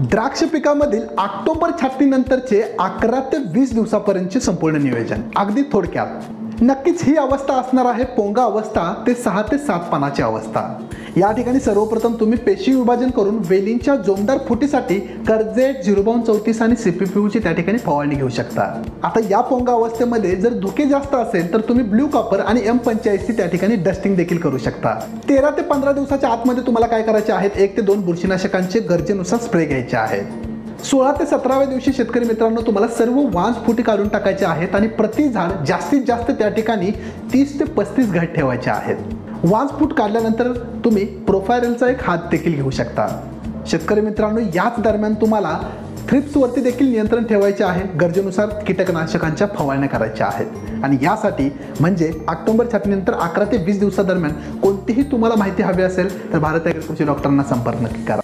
द्राक्ष पिकामधील ऑक्टोबर छाटणीनंतरचे 11 ते 20 दिवसापर्यंतचे संपूर्ण नियोजन अगदी थोडक्यात. नक्कीच ही अवस्था असणार आहे पोंगा अवस्था ते 6 ते 7 पानाची अवस्था. या ठिकाणी सर्वप्रथम तुम्ही पेशी विभाजन करून वेलींच्या जोमदार फुटीसाठी करजेट 0-52-34 आणि सीपीपीयू ची त्या ठिकाणी फवारणी घेऊ शकता. आता या पोंगा अवस्थेमध्ये जर धुके जास्त असेल तर तुम्ही ब्लू काॉपर आणि M45 ची त्या ठिकाणी डस्टिंग देखील करू शकता. 13 ते 15 दिवसाच्या आतमध्ये तुम्हाला काय करायचे आहेत 1 ते 2 बुरशीनाशकांचे गरजेनुसार स्प्रे घ्यायचे आहेत. 16 ते 17व्या दिवशी शेतकरी मित्रांनो तुम्हाला सर्व वांस फुटी काढून टाकायचे आहेत आणि प्रति झाड जास्तीत जास्त त्या ठिकाणी 30 ते 35 घट ठेवायचे आहेत. वांस फूट काढल्यानंतर तुम्ही प्रोफायलरचा एक हात देखील घेऊ शकता. शेतकरी मित्रांनो याच दरम्यान तुम्हाला थ्रिप्सवरती देखील नियंत्रण ठेवायचे आहे. गरजेनुसार कीटकनाशकांच्या फवारण्या करायच्या आहेत आणि यासाठी म्हणजे ऑक्टोबर छाटणीनंतर 11 ते 20 दिवसादरम्यान कोणतीही तुम्हाला माहिती हवी असेल तर भारत ॲग्रो कृषी डॉक्टरांना संपर्क नक्की करा.